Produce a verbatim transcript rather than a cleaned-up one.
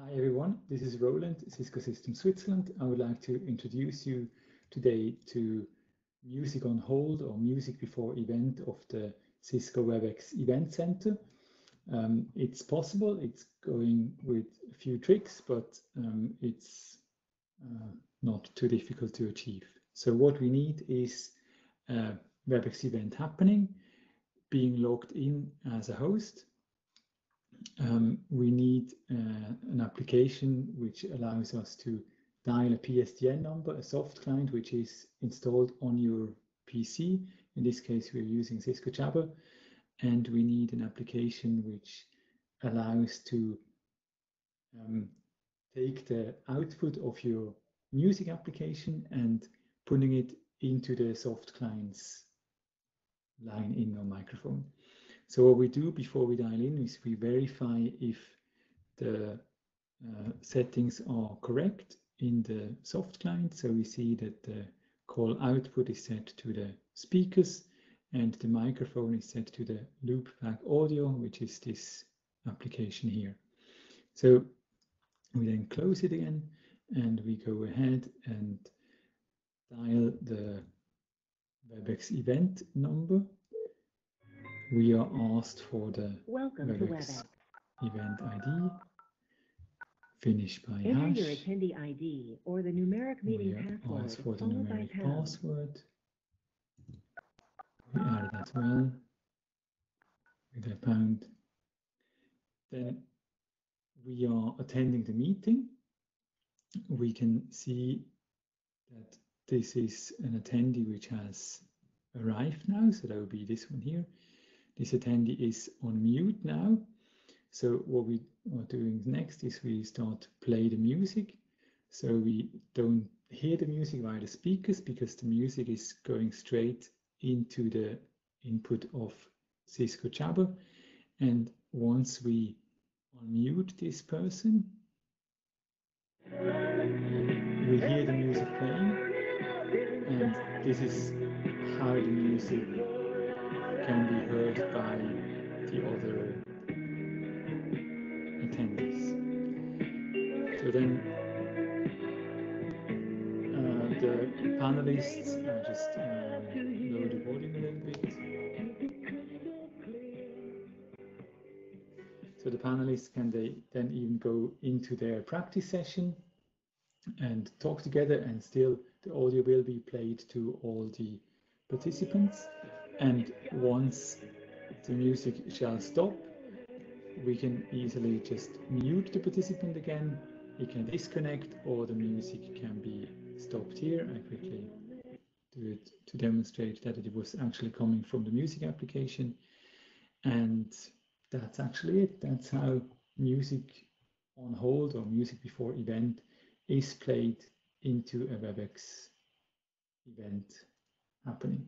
Hi everyone, this is Roland, Cisco Systems Switzerland. I would like to introduce you today to Music on Hold or Music Before Event of the Cisco WebEx Event Center. Um, it's possible, it's going with a few tricks, but um, it's uh, not too difficult to achieve. So what we need is a WebEx event happening, being logged in as a host. Um, we need uh, an application which allows us to dial a P S T N number, a soft client which is installed on your P C. In this case, we're using Cisco Jabber, and we need an application which allows to um, take the output of your music application and putting it into the soft client's line in or microphone. So what we do before we dial in is we verify if the uh, settings are correct in the soft client. So we see that the call output is set to the speakers and the microphone is set to the Loopback audio, which is this application here. So we then close it again and we go ahead and dial the WebEx event number. We are asked for the Welcome WebEx, to WebEx event I D, finish by Enter hash. Your attendee I D or the numeric meeting we are asked for the numeric password. We add it as well with a pound. Then we are attending the meeting. We can see that this is an attendee which has arrived now, so that will be this one here. This attendee is on mute now. So what we are doing next is we start to play the music. So we don't hear the music via the speakers because the music is going straight into the input of Cisco Jabber. And once we unmute this person, we hear the music playing. And this is how the music can be heard by the other attendees. So then uh, the panelists uh, just uh, lower the volume a little bit. So the panelists can they then even go into their practice session and talk together, and still the audio will be played to all the participants. And once the music shall stop, we can easily just mute the participant again. It can disconnect, or the music can be stopped here. I quickly do it to demonstrate that it was actually coming from the music application. And that's actually it. That's how music on hold or music before event is played into a WebEx event happening.